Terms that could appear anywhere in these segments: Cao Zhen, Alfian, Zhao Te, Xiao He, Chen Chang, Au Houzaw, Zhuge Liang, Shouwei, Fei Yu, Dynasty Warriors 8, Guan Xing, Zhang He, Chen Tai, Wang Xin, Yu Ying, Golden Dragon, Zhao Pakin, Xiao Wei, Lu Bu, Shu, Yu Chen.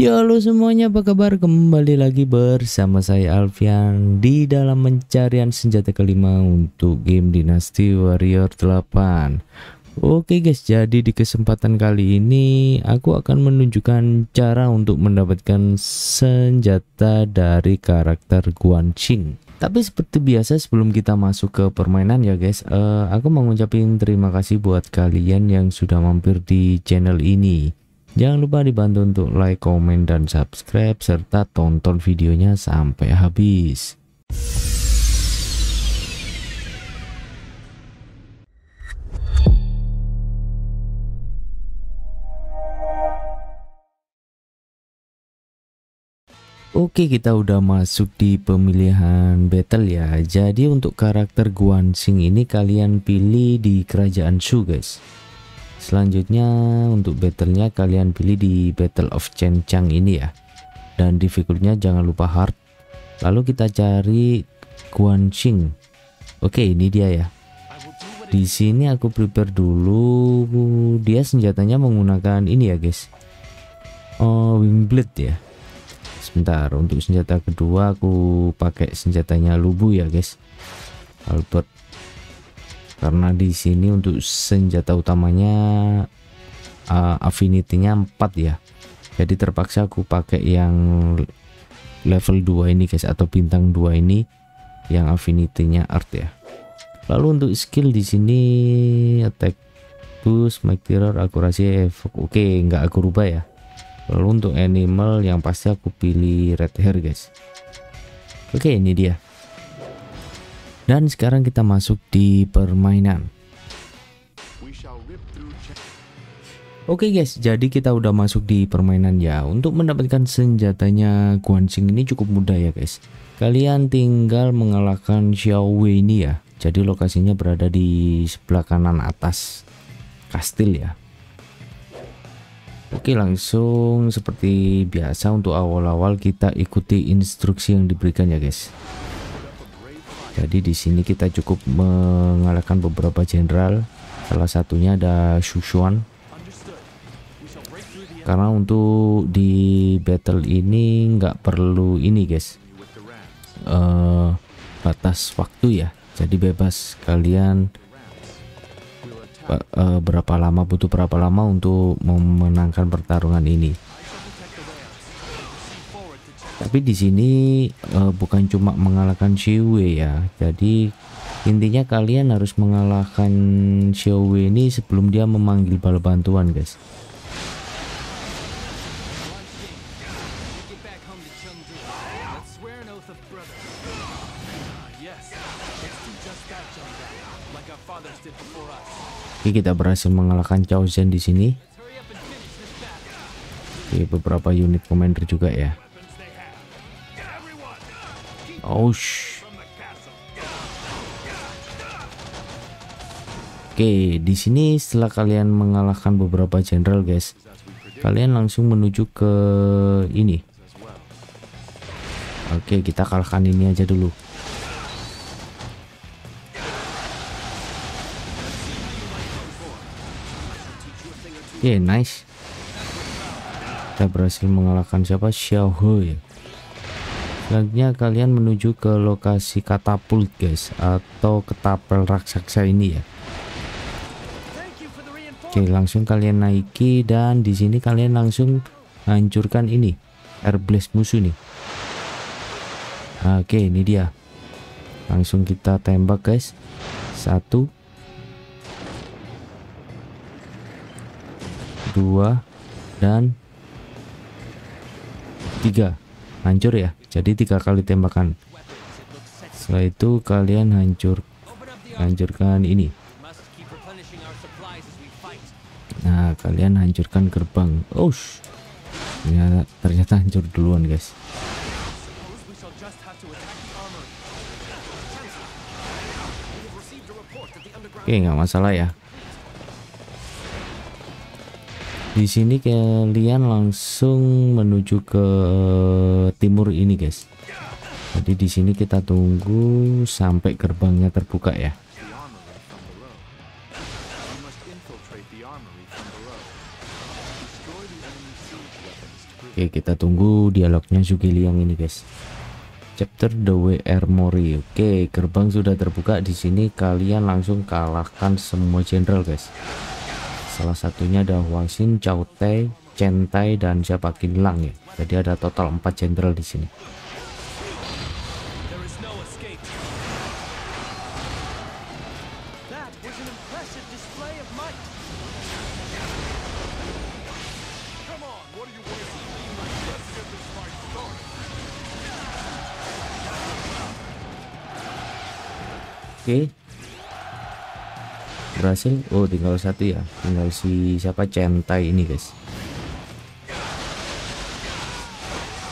Ya halo semuanya, apa kabar? Kembali lagi bersama saya Alfian di dalam pencarian senjata kelima untuk game Dynasty Warriors 8. Oke guys, jadi di kesempatan kali ini aku akan menunjukkan cara untuk mendapatkan senjata dari karakter Guan Xing. Tapi seperti biasa sebelum kita masuk ke permainan ya guys, aku mau ngucapin terima kasih buat kalian yang sudah mampir di channel ini. Jangan lupa dibantu untuk like, komen, dan subscribe, serta tonton videonya sampai habis. Oke, kita udah masuk di pemilihan battle ya. Jadi untuk karakter Guan Xing ini kalian pilih di kerajaan Shu guys. Selanjutnya untuk battlenya kalian pilih di Battle of Chen Chang ini ya, dan difficulty-nya jangan lupa hard. Lalu kita cari Guan Xing. Oke, ini dia ya. Di sini aku prepare dulu. Dia senjatanya menggunakan ini ya guys, wing blade ya. Sebentar, untuk senjata kedua aku pakai senjatanya Lu Bu ya guys, Albert. Karena di sini untuk senjata utamanya affinity-nya 4 ya. Jadi terpaksa aku pakai yang level 2 ini guys, atau bintang 2 ini yang affinity-nya art ya. Lalu untuk skill di sini attack boost, mic terror, akurasi, evoke. Oke, nggak aku rubah ya. Lalu untuk animal yang pasti aku pilih red hair guys. Oke, ini dia. Dan sekarang kita masuk di permainan. Oke guys, jadi kita udah masuk di permainan ya. Untuk mendapatkan senjatanya Guan Xing ini cukup mudah ya guys. Kalian tinggal mengalahkan Xiao Wei ini ya. Jadi lokasinya berada di sebelah kanan atas kastil ya. Oke, langsung seperti biasa untuk awal-awal kita ikuti instruksi yang diberikan ya guys. Jadi di sini kita cukup mengalahkan beberapa jenderal, salah satunya ada Shu. Karena untuk di battle ini nggak perlu ini guys, batas waktu ya. Jadi bebas kalian berapa lama, butuh berapa lama untuk memenangkan pertarungan ini. Tapi di sini bukan cuma mengalahkan Shouwei ya. Jadi intinya kalian harus mengalahkan Shouwei ini sebelum dia memanggil bala bantuan, guys. Oke, kita berhasil mengalahkan Cao Zhen di sini. Oke, beberapa unit commander juga ya. Oke, di sini setelah kalian mengalahkan beberapa jenderal, guys, kalian langsung menuju ke ini. Oke, kita kalahkan ini aja dulu. Oke, nice. Kita berhasil mengalahkan siapa? Xiao He ya. Selanjutnya kalian menuju ke lokasi katapult guys, atau ketapel raksasa ini ya. Oke, langsung kalian naiki, dan di sini kalian langsung hancurkan ini airblast musuh nih. Oke, ini dia. Langsung kita tembak guys. 1, 2, dan 3. Hancur ya, jadi 3 kali tembakan. Setelah itu kalian hancurkan ini. Nah, kalian hancurkan gerbang. Ternyata hancur duluan guys. Oke, nggak masalah ya. Di sini kalian langsung menuju ke timur ini guys. Jadi di sini kita tunggu sampai gerbangnya terbuka ya. Oke, kita tunggu dialognya Zhuge Liang ini, guys. Chapter The Way Armory. Oke, gerbang sudah terbuka. Di sini kalian langsung kalahkan semua jenderal, guys. Salah satunya ada Wang Xin, Zhao Te, Chen Tai, dan Zhao Pakin Lang ya. Jadi ada total 4 jenderal di sini. Oke, berhasil. Oh, tinggal satu ya, tinggal si siapa, Chen Tai ini, guys.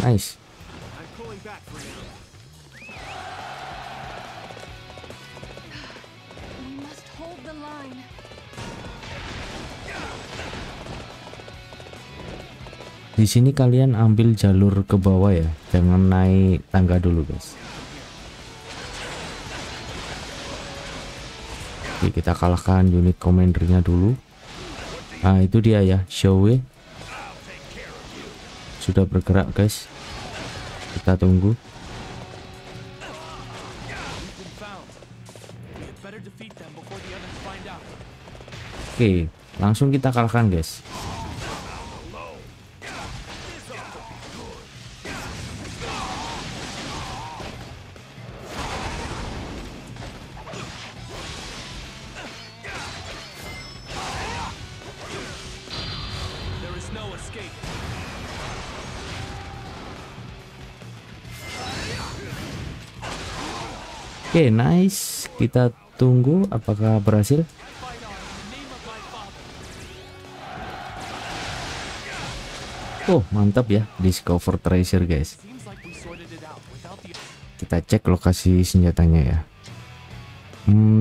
Nice. Di sini kalian ambil jalur ke bawah ya, jangan naik tangga dulu, guys. Oke, kita kalahkan unit komandernya dulu. Nah, itu dia ya, Shouwei sudah bergerak, guys. Kita tunggu. Oke, langsung kita kalahkan, guys. Oke, nice. Kita tunggu apakah berhasil. Oh, mantap ya, discover treasure, guys. Kita cek lokasi senjatanya ya.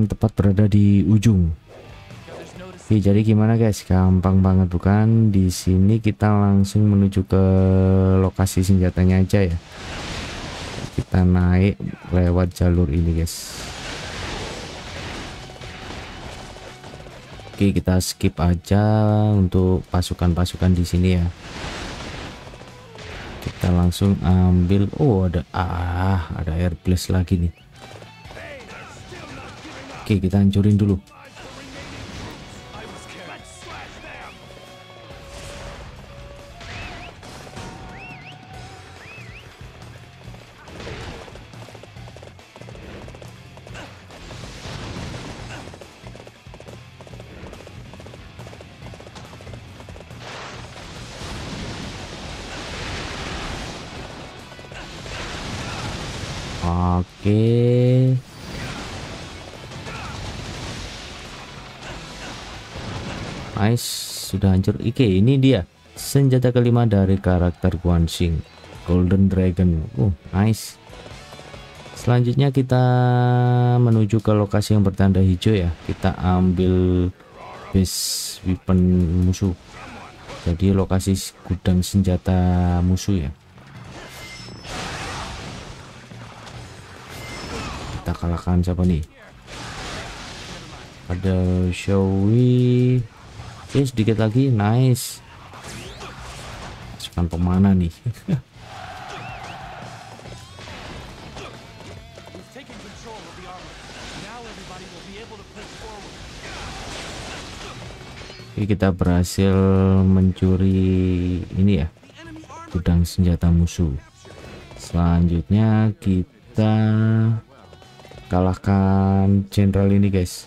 Tepat berada di ujung. Oke, jadi gimana, guys? Gampang banget bukan? Di sini kita langsung menuju ke lokasi senjatanya aja ya. Kita naik lewat jalur ini, guys. Oke, kita skip aja untuk pasukan-pasukan di sini ya. Kita langsung ambil. Oh, ada air blast lagi nih. Oke, kita hancurin dulu. Oke. Nice, sudah hancur. Oke, ini dia senjata kelima dari karakter Guan Xing, Golden Dragon. Nice. Selanjutnya kita menuju ke lokasi yang bertanda hijau ya. Kita ambil base weapon musuh. Jadi lokasi gudang senjata musuh ya. Kita kalahkan siapa nih? Ada Xiaowi. Oke, sedikit lagi. Nice. Pasukan pemana nih? Oke, kita berhasil mencuri ini ya, gudang senjata musuh. Selanjutnya kita kalahkan jenderal ini, guys.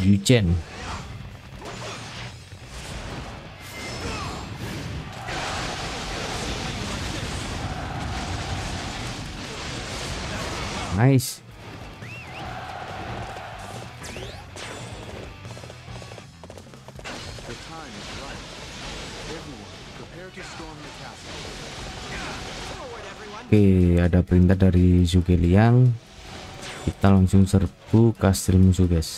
Yu Chen. Nice. Oke, ada perintah dari Zhuge Liang. Kita langsung serbu kastil musuh, guys.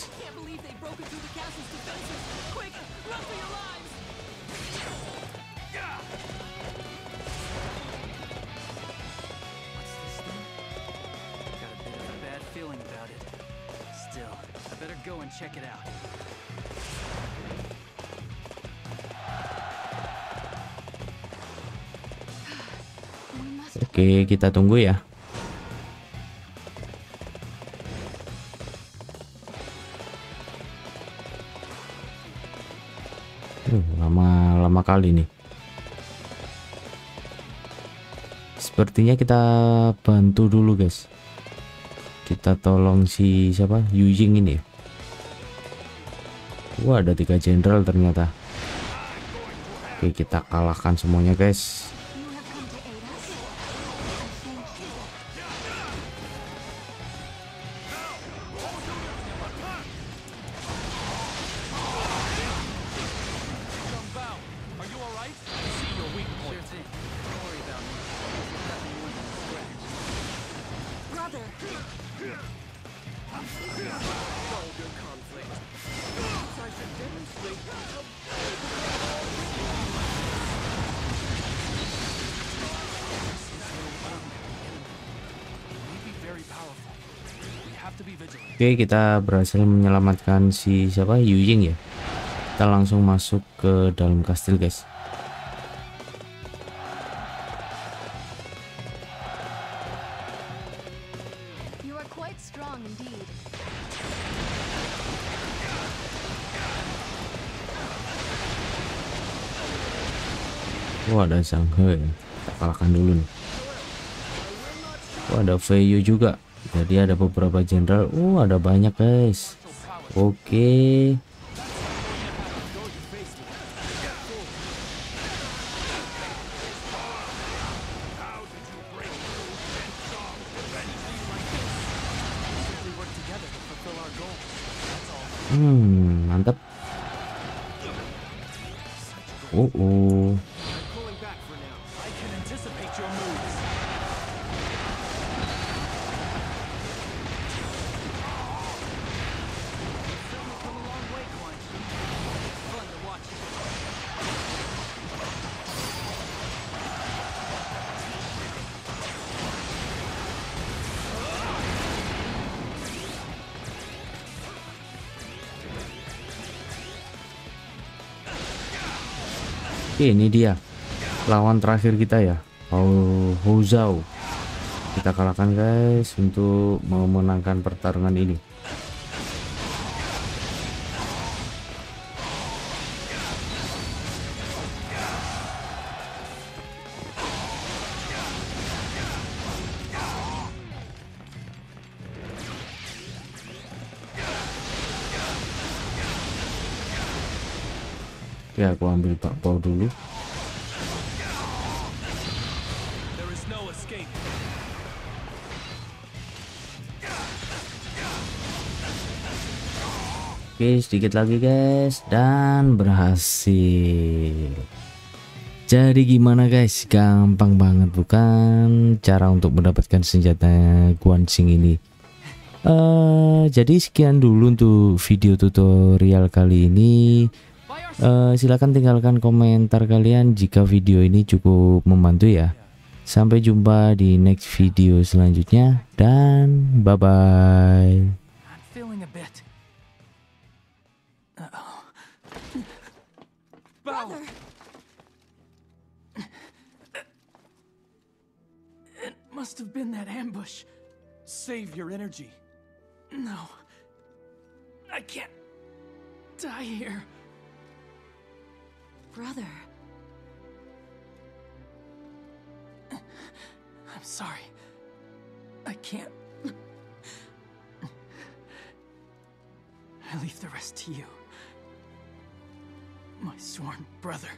Oke, kita tunggu ya. Lama-lama kali nih. Sepertinya kita bantu dulu, guys. Kita tolong si siapa? Yu Ying ini. Wah, ada 3 jenderal ternyata. Oke, kita kalahkan semuanya, guys. Oke, kita berhasil menyelamatkan si siapa, Yu Ying ya. Kita langsung masuk ke dalam kastil, guys. Wah, ada Zhang He. Kita kalahkan dulu nih. Wah, ada Fei Yu juga. Jadi ada beberapa jenderal. Ada banyak, guys. Oke. Mantap. Oke, ini dia lawan terakhir kita ya, Au Houzaw. Kita kalahkan, guys, untuk memenangkan pertarungan ini. Ya, aku ambil bakpao dulu. Oke, sedikit lagi, guys, dan berhasil. Jadi gimana, guys? Gampang banget bukan cara untuk mendapatkan senjata Guan Xing ini. Jadi sekian dulu untuk video tutorial kali ini. Silahkan tinggalkan komentar kalian jika video ini cukup membantu ya. Sampai jumpa di next video selanjutnya, dan bye bye. It must have been that ambush. Save your energy. No, I can't die here. Brother. I'm sorry. I can't. I leave the rest to you. My sworn brother.